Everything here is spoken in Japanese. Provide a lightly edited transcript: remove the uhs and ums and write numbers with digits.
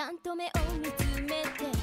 ちゃんと目を見つめて